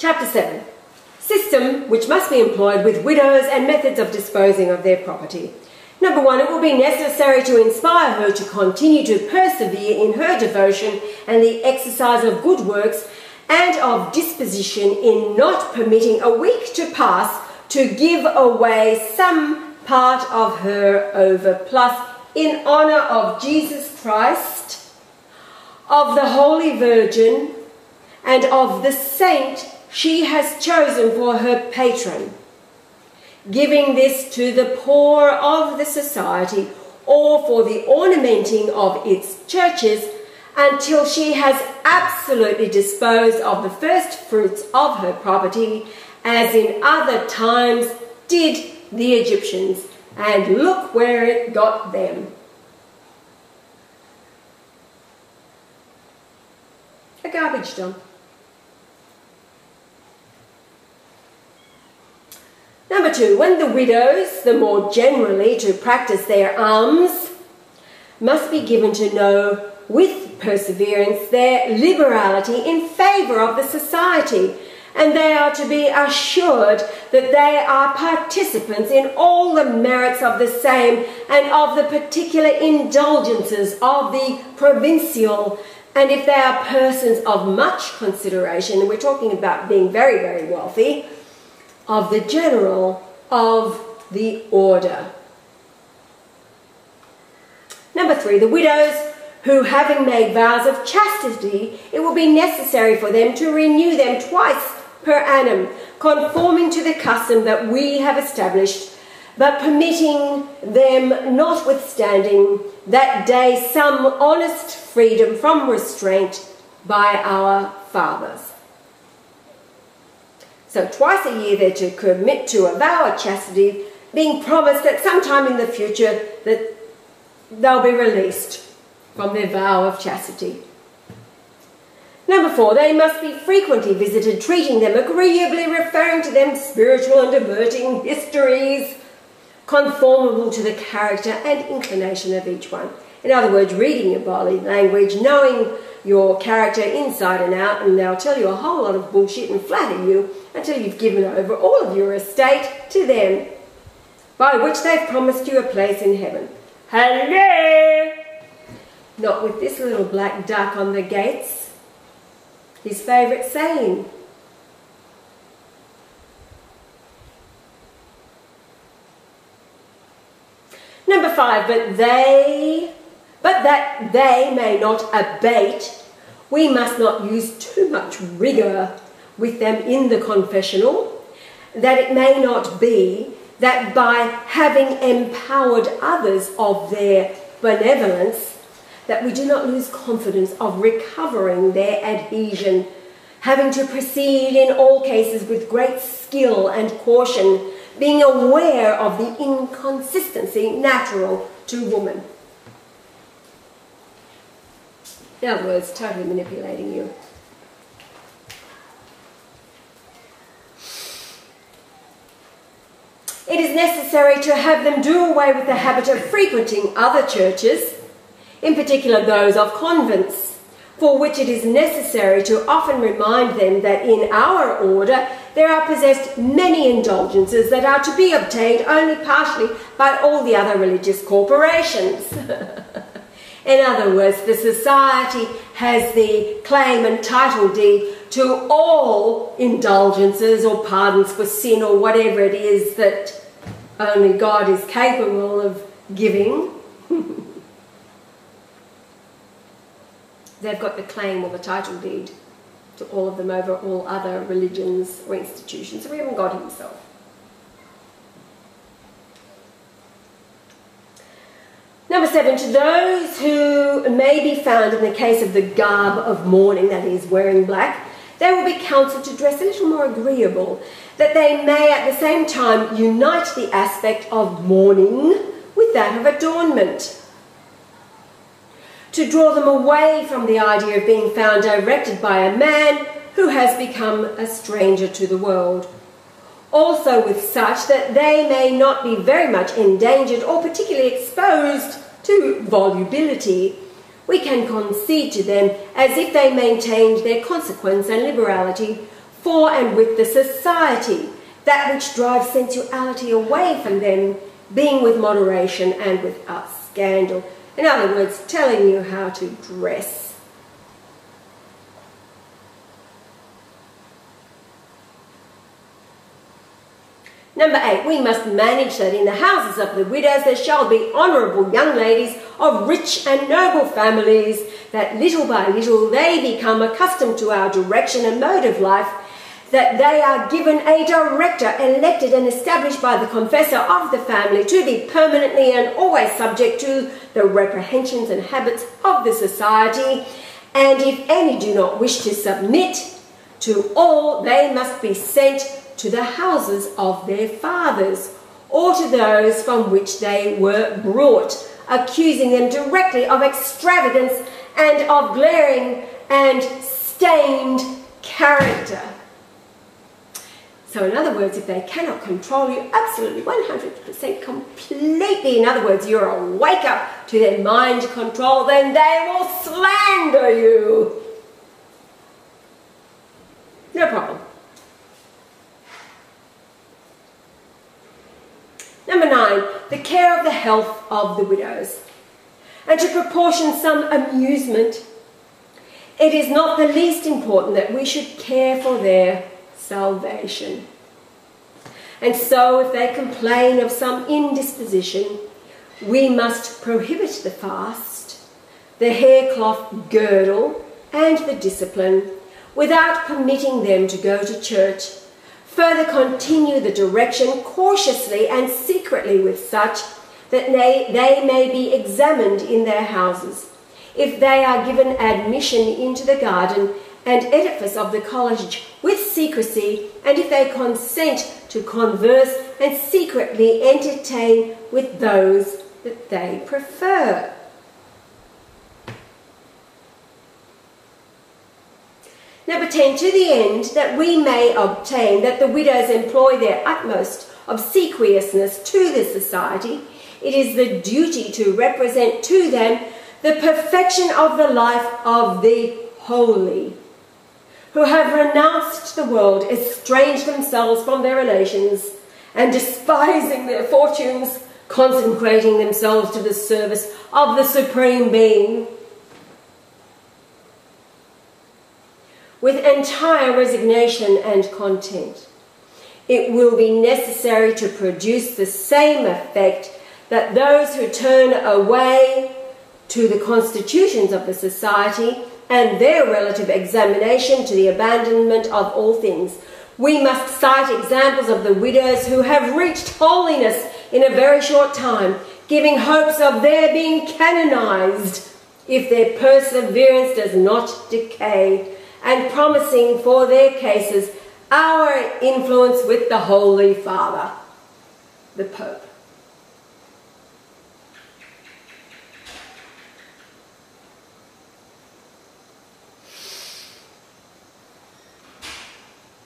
Chapter 7. System which must be employed with widows and methods of disposing of their property. Number 1, it will be necessary to inspire her to continue to persevere in her devotion and the exercise of good works and of disposition in not permitting a week to pass to give away some part of her overplus in honour of Jesus Christ, of the Holy Virgin, and of the saint she has chosen for her patron, giving this to the poor of the society or for the ornamenting of its churches until she has absolutely disposed of the first fruits of her property, as in other times did the Egyptians, and look where it got them. A garbage dump. Number 2, when the widows, the more generally to practice their alms, must be given to know with perseverance their liberality in favour of the society, and they are to be assured that they are participants in all the merits of the same and of the particular indulgences of the provincial. And if they are persons of much consideration, and we're talking about being very, very wealthy, of the general of the order. Number 3, the widows who, having made vows of chastity, it will be necessary for them to renew them twice per annum, conforming to the custom that we have established, but permitting them, notwithstanding that day, some honest freedom from restraint by our fathers. So twice a year they're to commit to a vow of chastity, being promised that sometime in the future that they'll be released from their vow of chastity. Number 4, they must be frequently visited, treating them agreeably, referring to them spiritual and diverting histories, conformable to the character and inclination of each one. In other words, reading your body language, knowing your character inside and out, and they'll tell you a whole lot of bullshit and flatter you until you've given over all of your estate to them, by which they've promised you a place in heaven. Hello! Not with this little black duck on the gates. His favourite saying. Number 5, but that they may not abate, we must not use too much rigour with them in the confessional, that it may not be that by having empowered others of their benevolence, that we do not lose confidence of recovering their adhesion, having to proceed in all cases with great skill and caution, being aware of the inconsistency natural to woman. In other words, totally manipulating you. It is necessary to have them do away with the habit of frequenting other churches, in particular those of convents, for which it is necessary to often remind them that in our order there are possessed many indulgences that are to be obtained only partially by all the other religious corporations. In other words, the society has the claim and title deed to all indulgences or pardons for sin or whatever it is that only God is capable of giving. They've got the claim or the title deed to all of them over all other religions or institutions, or even God himself. Number 7, to those who may be found in the case of the garb of mourning, that is, wearing black, they will be counselled to dress a little more agreeable, that they may at the same time unite the aspect of mourning with that of adornment. To draw them away from the idea of being found directed by a man who has become a stranger to the world. Also with such that they may not be very much endangered or particularly exposed to volubility, we can concede to them as if they maintained their consequence and liberality for and with the society, that which drives sensuality away from them, being with moderation and without scandal. In other words, telling you how to dress. Number 8, we must manage that in the houses of the widows there shall be honourable young ladies of rich and noble families, that little by little they become accustomed to our direction and mode of life, that they are given a director elected and established by the confessor of the family to be permanently and always subject to the reprehensions and habits of the society, and if any do not wish to submit to all, they must be sent to the houses of their fathers, or to those from which they were brought, accusing them directly of extravagance and of glaring and stained character. So in other words, if they cannot control you absolutely 100% completely, in other words, you're a wake up to their mind control, then they will slander you. No problem. Number 9, the care of the health of the widows, and to proportion some amusement. It is not the least important that we should care for their salvation. And so if they complain of some indisposition, we must prohibit the fast, the haircloth girdle, and the discipline, without permitting them to go to church. Further continue the direction cautiously and secretly with such, that they may be examined in their houses. If they are given admission into the garden and edifice of the college with secrecy, and if they consent to converse and secretly entertain with those that they prefer. Number 10, to the end that we may obtain that the widows employ their utmost obsequiousness to the society, it is the duty to represent to them the perfection of the life of the holy, who have renounced the world, estranged themselves from their relations, and despising their fortunes, consecrating themselves to the service of the Supreme Being, with entire resignation and content. It will be necessary to produce the same effect that those who turn away to the constitutions of the society and their relative examination to the abandonment of all things. We must cite examples of the widows who have reached holiness in a very short time, giving hopes of their being canonized if their perseverance does not decay, and promising for their cases our influence with the Holy Father, the Pope.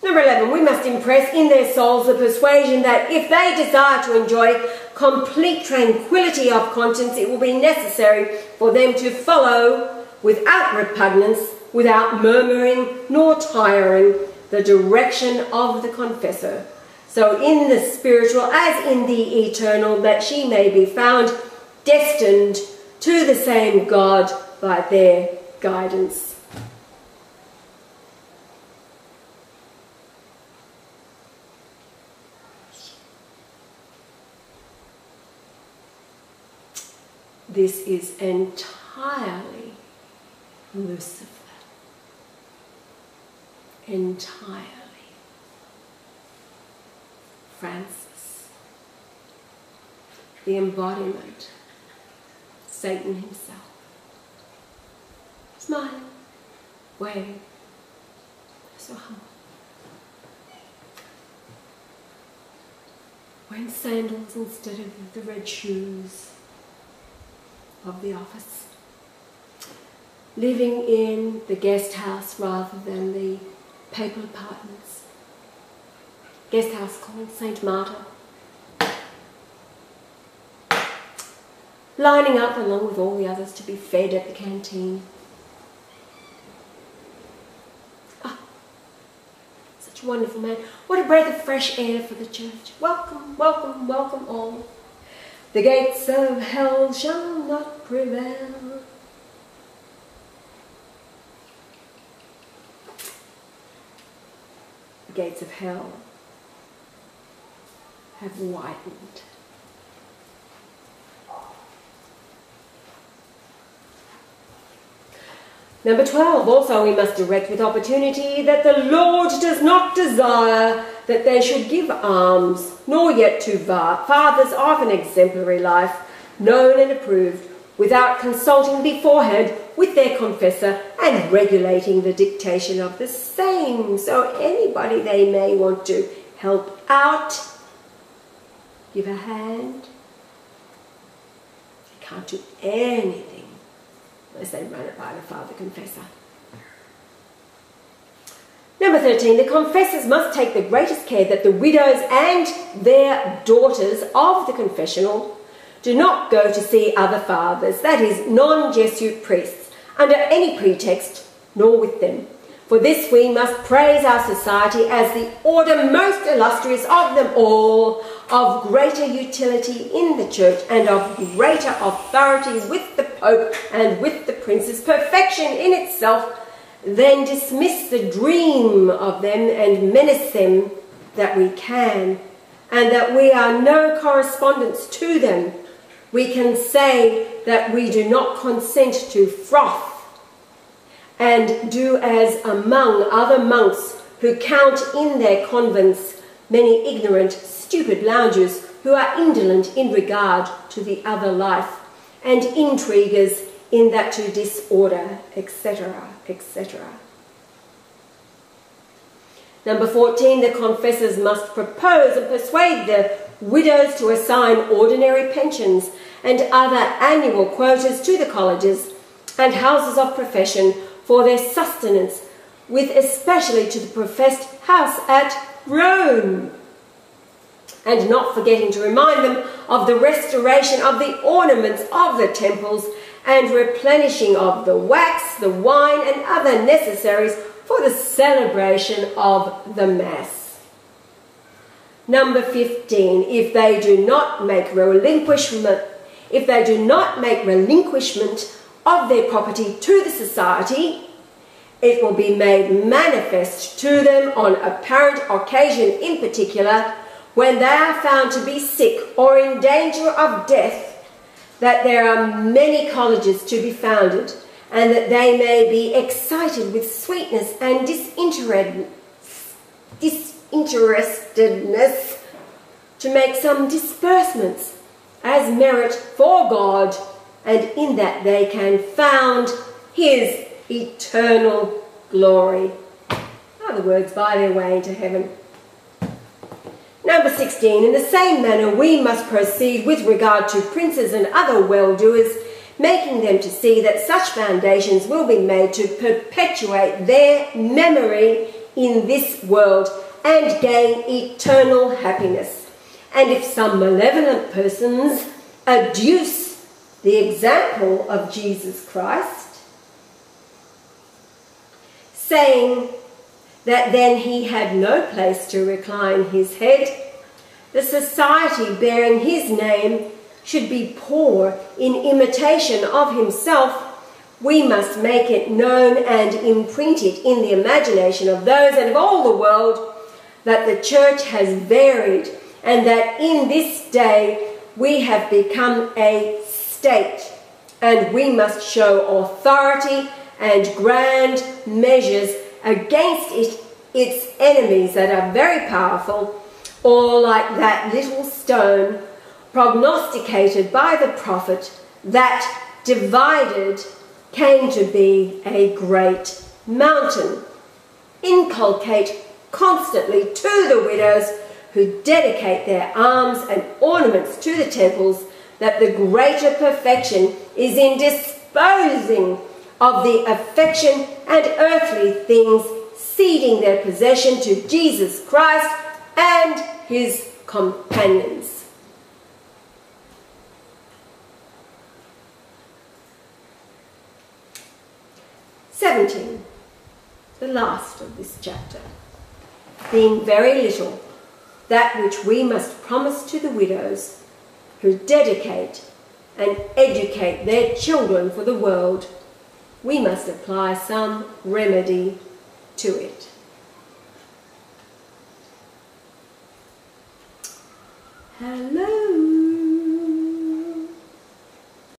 Number 11, we must impress in their souls the persuasion that if they desire to enjoy complete tranquility of conscience, it will be necessary for them to follow without repugnance, without murmuring nor tiring, the direction of the confessor, so in the spiritual as in the eternal, that she may be found destined to the same God by their guidance. This is entirely Lucifer. Entirely Francis, the embodiment, Satan himself, smiling, waving, so humble, wearing sandals instead of the red shoes of the office, living in the guest house rather than the papal apartments. Guest house called St. Marta. Lining up along with all the others to be fed at the canteen. Ah, so Such a wonderful man. What a breath of fresh air for the church. Welcome, welcome, welcome all. The gates of hell shall not prevail. The gates of hell have widened. Number 12, also we must direct with opportunity that the Lord does not desire that they should give alms, nor yet to fathers of an exemplary life, known and approved, without consulting beforehand with their confessor and regulating the dictation of the same. So anybody they may want to help out, give a hand, they can't do anything unless they run it by the father confessor. Number 13, the confessors must take the greatest care that the widows and their daughters of the confessional do not go to see other fathers, that is, non-Jesuit priests, under any pretext, nor with them. For this we must praise our society as the order most illustrious of them all, of greater utility in the church and of greater authority with the Pope and with the princes, perfection in itself, then dismiss the dream of them and menace them that we can, and that we are no correspondence to them. We can say that we do not consent to froth, and do as among other monks who count in their convents many ignorant, stupid loungers who are indolent in regard to the other life, and intriguers in that to disorder, etc., etc. Number 14, the confessors must propose and persuade the widows to assign ordinary pensions and other annual quotas to the colleges and houses of profession for their sustenance, with especially to the professed house at Rome, and not forgetting to remind them of the restoration of the ornaments of the temples and replenishing of the wax, the wine, and other necessaries for the celebration of the Mass. Number 15, if they do not make relinquishment of their property to the society, it will be made manifest to them on apparent occasion, in particular when they are found to be sick or in danger of death, that there are many colleges to be founded, and that they may be excited with sweetness and disinterestedness to make some disbursements as merit for God, and in that they can found his eternal glory. In other words, by their way into heaven. Number 16, in the same manner we must proceed with regard to princes and other well-doers, making them to see that such foundations will be made to perpetuate their memory in this world and gain eternal happiness. And if some malevolent persons adduce the example of Jesus Christ, saying that then he had no place to recline his head, the society bearing his name should be poor in imitation of himself. We must make it known and imprint it in the imagination of those and of all the world that the church has varied, and that in this day we have become a state, and we must show authority and grand measures against its enemies that are very powerful, or like that little stone prognosticated by the prophet, that divided came to be a great mountain. Inculcate constantly to the widows who dedicate their alms and ornaments to the temples that the greater perfection is in disposing of the affection and earthly things, ceding their possession to Jesus Christ and his companions. Number 17, the last of this chapter. being very little, that which we must promise to the widows who dedicate and educate their children for the world, we must apply some remedy to it. Hello.